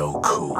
no cool.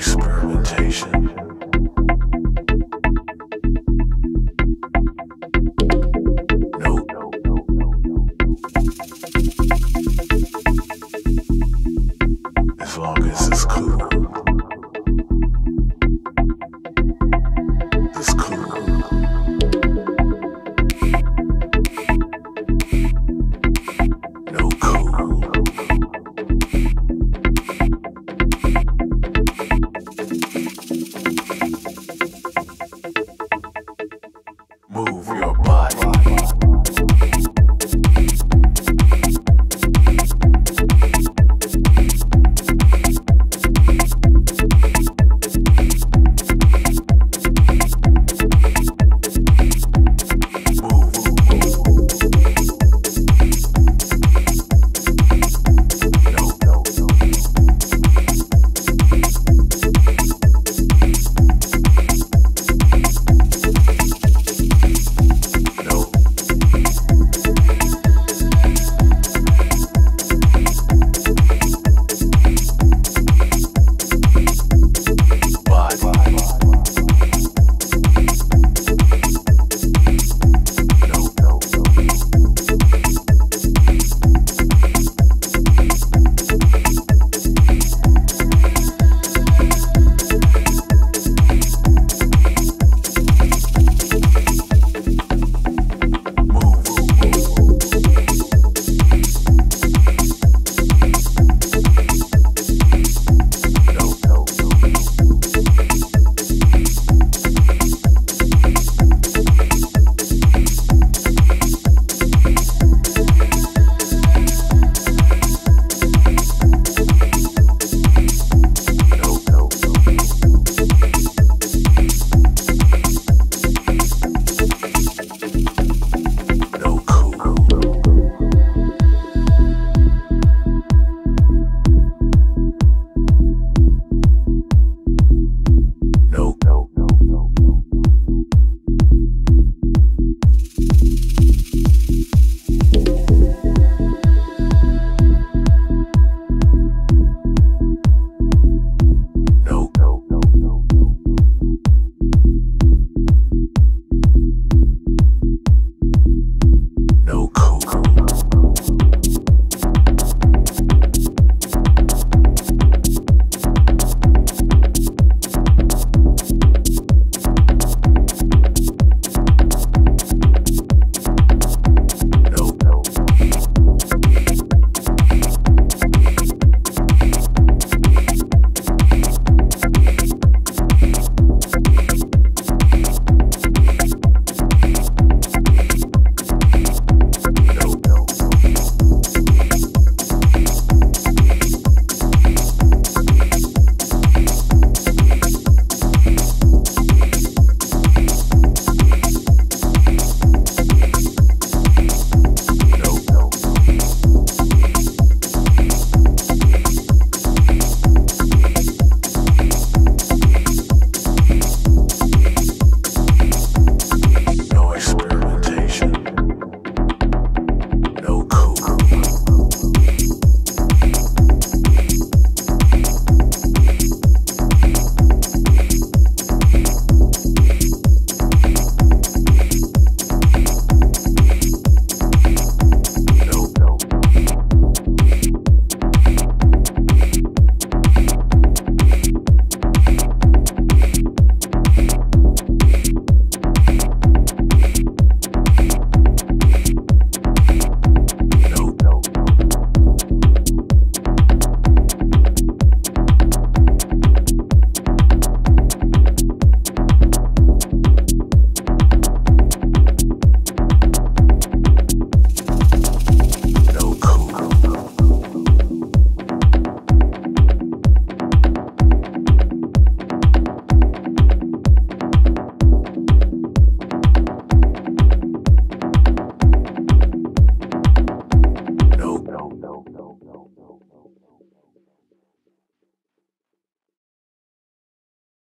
Experimentation.